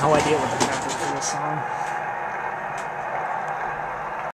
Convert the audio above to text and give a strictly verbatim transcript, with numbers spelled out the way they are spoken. No idea what the crap is for this song.